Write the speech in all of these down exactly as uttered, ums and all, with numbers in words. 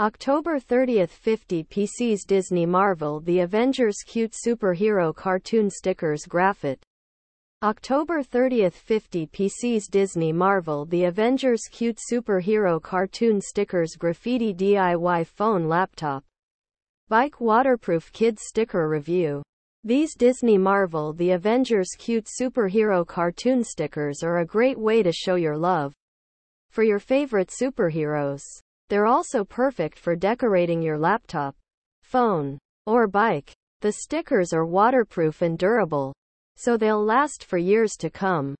October thirtieth fifty P C's Disney Marvel The Avengers Cute Superhero Cartoon Stickers Graphit. October thirtieth fifty P C's Disney Marvel The Avengers Cute Superhero Cartoon Stickers Graffiti D I Y Phone Laptop Bike Waterproof Kids Sticker Review. These Disney Marvel The Avengers Cute Superhero Cartoon Stickers are a great way to show your love for your favorite superheroes. They're also perfect for decorating your laptop, phone, or bike. The stickers are waterproof and durable, so they'll last for years to come.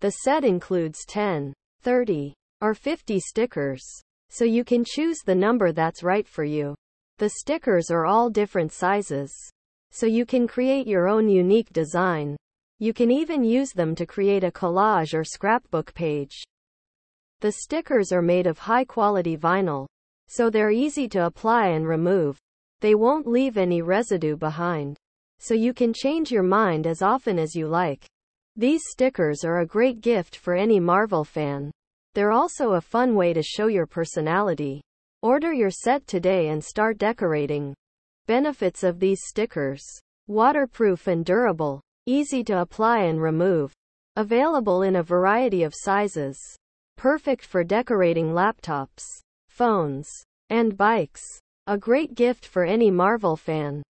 The set includes ten, thirty, or fifty stickers, so you can choose the number that's right for you. The stickers are all different sizes, so you can create your own unique design. You can even use them to create a collage or scrapbook page. The stickers are made of high-quality vinyl, so they're easy to apply and remove. They won't leave any residue behind, so you can change your mind as often as you like. These stickers are a great gift for any Marvel fan. They're also a fun way to show your personality. Order your set today and start decorating. Benefits of these stickers: waterproof and durable, easy to apply and remove, available in a variety of sizes. Perfect for decorating laptops, phones, and bikes. A great gift for any Marvel fan.